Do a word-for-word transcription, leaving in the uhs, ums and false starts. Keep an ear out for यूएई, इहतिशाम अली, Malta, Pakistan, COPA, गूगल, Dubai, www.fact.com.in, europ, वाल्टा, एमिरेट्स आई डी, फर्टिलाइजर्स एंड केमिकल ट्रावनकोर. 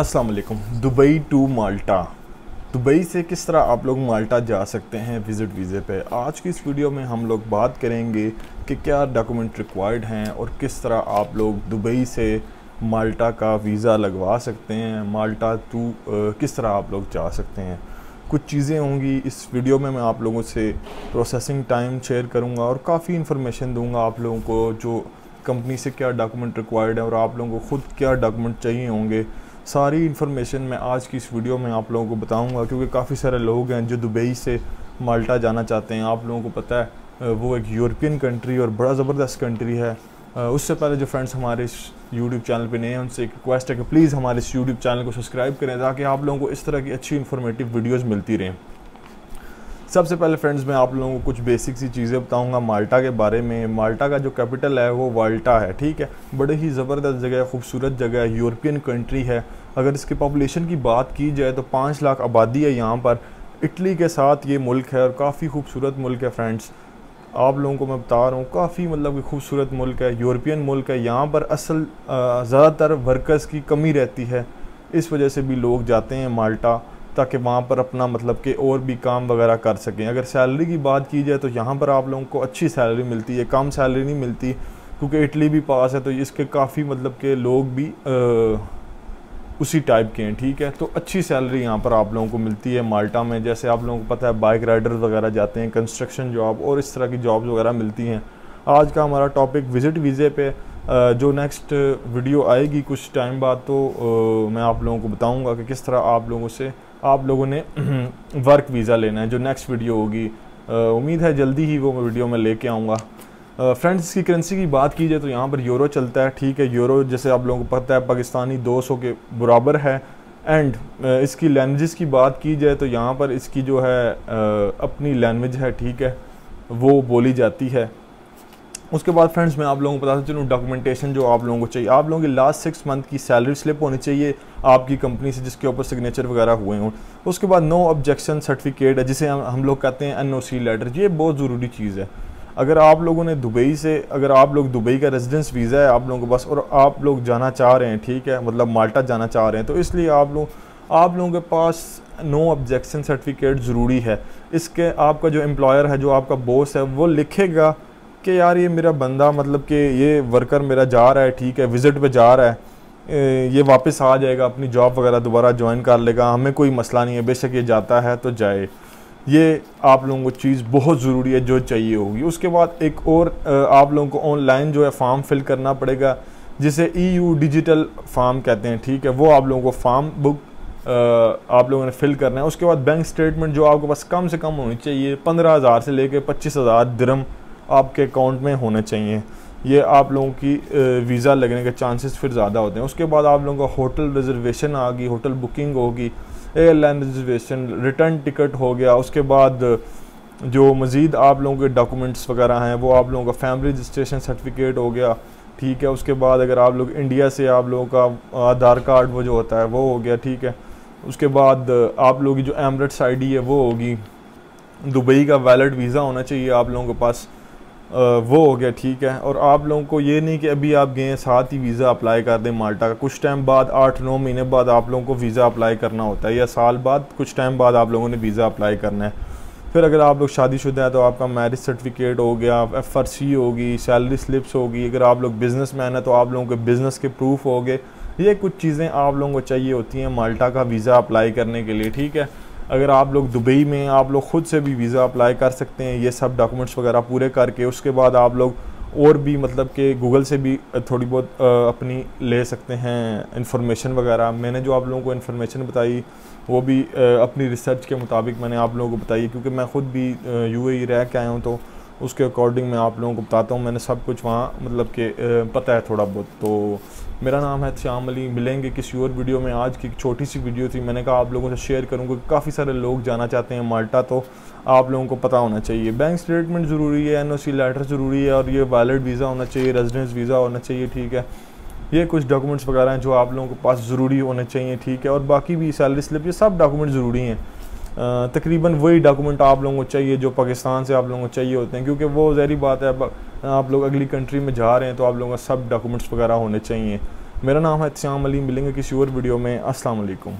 अस्सलाम वालेकुम। Dubai to Malta, Dubai से किस तरह आप लोग माल्टा जा सकते हैं विज़िट वीज़े पे। आज की इस वीडियो में हम लोग बात करेंगे कि क्या डॉक्यूमेंट रिक्वायर्ड हैं और किस तरह आप लोग दुबई से माल्टा का वीज़ा लगवा सकते हैं, माल्टा टू किस तरह आप लोग जा सकते हैं। कुछ चीज़ें होंगी इस वीडियो में, मैं आप लोगों से प्रोसेसिंग टाइम शेयर करूँगा और काफ़ी इन्फॉर्मेशन दूँगा आप लोगों को, जो कंपनी से क्या डॉक्यूमेंट रिक्वायर्ड है और आप लोगों को ख़ुद क्या डॉक्यूमेंट चाहिए होंगे। सारी इन्फॉर्मेशन मैं आज की इस वीडियो में आप लोगों को बताऊंगा, क्योंकि काफ़ी सारे लोग हैं जो दुबई से माल्टा जाना चाहते हैं। आप लोगों को पता है वो एक यूरोपियन कंट्री और बड़ा ज़बरदस्त कंट्री है। उससे पहले जो फ्रेंड्स हमारे इस यूट्यूब चैनल पे नए हैं, उनसे एक रिक्वेस्ट है कि प्लीज़ हमारे इस यूट्यूब चैनल को सब्सक्राइब करें ताकि आप लोगों को इस तरह की अच्छी इन्फॉर्मेटिव वीडियोज़ मिलती रहें। सबसे पहले फ्रेंड्स मैं आप लोगों को कुछ बेसिक सी चीज़ें बताऊंगा माल्टा के बारे में। माल्टा का जो कैपिटल है वो वाल्टा है, ठीक है। बड़े ही ज़बरदस्त जगह है, खूबसूरत जगह है, यूरोपियन कंट्री है। अगर इसके पॉपुलेशन की बात की जाए तो पाँच लाख आबादी है यहाँ पर। इटली के साथ ये मुल्क है और काफ़ी खूबसूरत मुल्क है फ्रेंड्स। आप लोगों को मैं बता रहा हूँ, काफ़ी मतलब कि खूबसूरत मुल्क है, यूरोपियन मुल्क है। यहाँ पर असल ज़्यादातर वर्कर्स की कमी रहती है, इस वजह से भी लोग जाते हैं माल्टा ताकि वहाँ पर अपना मतलब कि और भी काम वगैरह कर सकें। अगर सैलरी की बात की जाए तो यहाँ पर आप लोगों को अच्छी सैलरी मिलती है, कम सैलरी नहीं मिलती, क्योंकि इटली भी पास है तो इसके काफ़ी मतलब के लोग भी आ, उसी टाइप के हैं, ठीक है। तो अच्छी सैलरी यहाँ पर आप लोगों को मिलती है माल्टा में। जैसे आप लोगों को पता है बाइक राइडर्स वगैरह जाते हैं, कंस्ट्रक्शन जॉब और इस तरह की जॉब्स वगैरह मिलती हैं। आज का हमारा टॉपिक विज़िट वीज़े पे, जो नेक्स्ट वीडियो आएगी कुछ टाइम बाद तो आ, मैं आप लोगों को बताऊंगा कि किस तरह आप लोगों से आप लोगों ने वर्क वीज़ा लेना है, जो नेक्स्ट वीडियो होगी। उम्मीद है जल्दी ही वो वीडियो मैं लेके आऊँगा। फ्रेंड्स इसकी करेंसी की बात की जाए तो यहाँ पर यूरो चलता है, ठीक है। यूरो जैसे आप लोगों को पता है पाकिस्तानी दो सौ के बराबर है। एंड इसकी लैंग्वेज की बात की जाए तो यहाँ पर इसकी जो है आ, अपनी लैंग्वेज है, ठीक है, वो बोली जाती है। उसके बाद फ्रेंड्स मैं आप लोगों को बताता चलूँ डॉक्यूमेंटेशन जो आप लोगों को चाहिए। आप लोगों की लास्ट सिक्स मंथ की सैलरी स्लिप होनी चाहिए आपकी कंपनी से, जिसके ऊपर सिग्नेचर वगैरह हुए हों। उसके बाद नो ऑब्जेक्शन सर्टिफिकेट है, जिसे हम हम लोग कहते हैं एन ओ सी लेटर। ये बहुत ज़रूरी चीज़ है। अगर आप लोगों ने दुबई से, अगर आप लोग दुबई का रेजिडेंस वीज़ा है आप लोगों को बस, और आप लोग जाना चाह रहे हैं, ठीक है, मतलब माल्टा जाना चाह रहे हैं, तो इसलिए आप लोग आप लोगों के पास नो ऑब्जेक्शन सर्टिफिकेट ज़रूरी है। इसके आपका जो एम्प्लॉयर है, जो आपका बॉस है, वो लिखेगा कि यार ये मेरा बंदा मतलब कि ये वर्कर मेरा जा रहा है, ठीक है, विज़िट पे जा रहा है, ये वापस आ जाएगा, अपनी जॉब वगैरह दोबारा ज्वाइन कर लेगा, हमें कोई मसला नहीं है, बेशक ये जाता है तो जाए। ये आप लोगों को चीज़ बहुत ज़रूरी है जो चाहिए होगी। उसके बाद एक और आप लोगों को ऑनलाइन जो है फॉर्म फिल करना पड़ेगा, जिसे ई यू डिजिटल फॉर्म कहते हैं, ठीक है। वो आप लोगों को फॉर्म बुक आप लोगों ने फिल करना है। उसके बाद बैंक स्टेटमेंट जो आपके पास कम से कम होनी चाहिए, पंद्रह हज़ार से लेकर पच्चीस हज़ार दिरहम आपके अकाउंट में होने चाहिए। ये आप लोगों की वीज़ा लगने के चांसेस फिर ज़्यादा होते हैं। उसके बाद आप लोगों का होटल रिजर्वेशन आ गई, होटल बुकिंग होगी, एयरलाइन रिजर्वेशन, रिटर्न टिकट हो गया। उसके बाद जो मज़ीद आप लोगों के डॉक्यूमेंट्स वगैरह हैं वो आप लोगों का फैमिली रजिस्ट्रेशन सर्टिफिकेट हो गया, ठीक है। उसके बाद अगर आप लोग इंडिया से आप लोगों का आधार कार्ड वो जो होता है वो हो गया, ठीक है। उसके बाद आप लोगों की जो एमिरेट्स आई डी है वो होगी। दुबई का वैलिड वीज़ा होना चाहिए आप लोगों के पास, वो हो गया, ठीक है। और आप लोगों को ये नहीं कि अभी आप गए साथ ही वीज़ा अप्लाई कर दें माल्टा का। कुछ टाइम बाद, आठ नौ महीने बाद आप लोगों को वीज़ा अप्लाई करना होता है, या साल बाद कुछ टाइम बाद आप लोगों ने वीज़ा अप्लाई करना है। फिर अगर आप लोग शादीशुदा हैं तो आपका मैरिज सर्टिफिकेट हो गया, एफ आर सी होगी, सैलरी स्लिप्स होगी। अगर आप लोग बिज़नेस मैन हैं तो आप लोगों के बिज़नेस के प्रूफ हो गए। ये कुछ चीज़ें आप लोगों को चाहिए होती हैं माल्टा का वीज़ा अप्लाई करने के लिए, ठीक है। अगर आप लोग दुबई में आप लोग ख़ुद से भी वीज़ा अप्लाई कर सकते हैं, ये सब डॉक्यूमेंट्स वगैरह पूरे करके। उसके बाद आप लोग और भी मतलब कि गूगल से भी थोड़ी बहुत अपनी ले सकते हैं इन्फॉर्मेशन वगैरह। मैंने जो आप लोगों को इन्फॉर्मेशन बताई वो भी अपनी रिसर्च के मुताबिक मैंने आप लोगों को बताई, क्योंकि मैं ख़ुद भी यूएई रह के आया हूँ, तो उसके अकॉर्डिंग मैं आप लोगों को बताता हूँ। मैंने सब कुछ वहाँ मतलब कि पता है थोड़ा बहुत। तो मेरा नाम है इhtisham अली, मिलेंगे किसी और वीडियो में। आज की एक छोटी सी वीडियो थी, मैंने कहा आप लोगों से शेयर करूँगा। काफ़ी सारे लोग जाना चाहते हैं माल्टा, तो आप लोगों को पता होना चाहिए। बैंक स्टेटमेंट ज़रूरी है, एन ओ सी लेटर ज़रूरी है, और ये वैलिड वीज़ा होना चाहिए, रेजिडेंस वीज़ा होना चाहिए, ठीक है। ये कुछ डॉक्यूमेंट्स वगैरह हैं जो आप लोगों के पास ज़रूरी होने चाहिए, ठीक है। और बाकी भी सैलरी स्लिप, ये सब डॉक्यूमेंट ज़रूरी हैं। तकरीबन वही डॉक्यूमेंट आप लोगों को चाहिए जो पाकिस्तान से आप लोगों को चाहिए होते हैं, क्योंकि वो ज़ाहिर बात है आप लोग अगली कंट्री में जा रहे हैं तो आप लोगों का सब डॉक्यूमेंट्स वगैरह होने चाहिए। मेरा नाम है इहतिशाम अली। मिलेंगे किसी और वीडियो में। अस्सलाम वालेकुम।